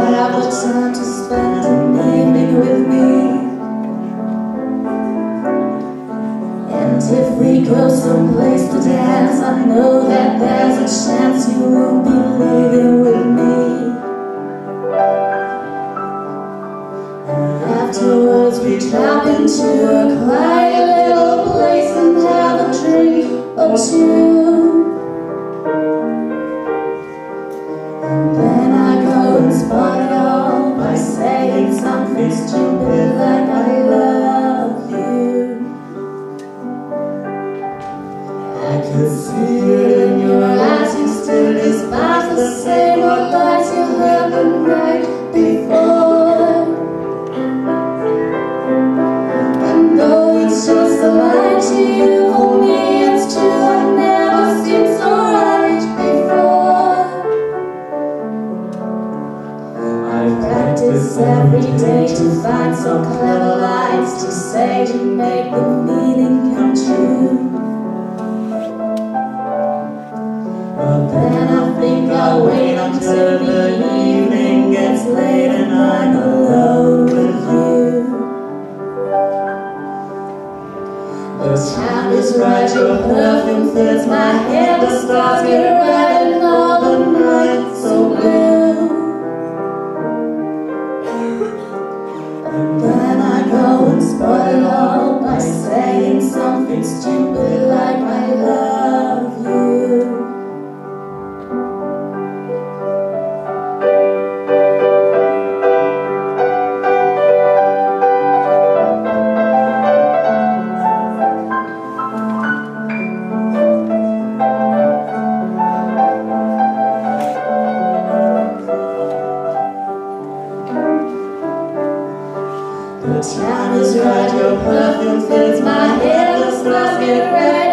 that I've got time to spend an evening with me. And if we go someplace to dance, I know that there's a chance you won't be leaving with me. And afterwards we drop into a quiet little place and have a drink or two. Spoil it all by saying something stupid like I love you. I can see it in your eyes, you still despise the same old lies you heard the night before. And though it's just a lie to you, for me it's true, I never seemed so right before. I practice every day to find so clever lines to say to make the meaning come true. But then I think I'll wait until the evening gets late and I'm alone with you. The time is right, your perfume fills my head, the stars get red and all the night so blue. Then I go and spoil it all by saying something stupid like I love you. The time is right, your perfume fills my head, the stars get red.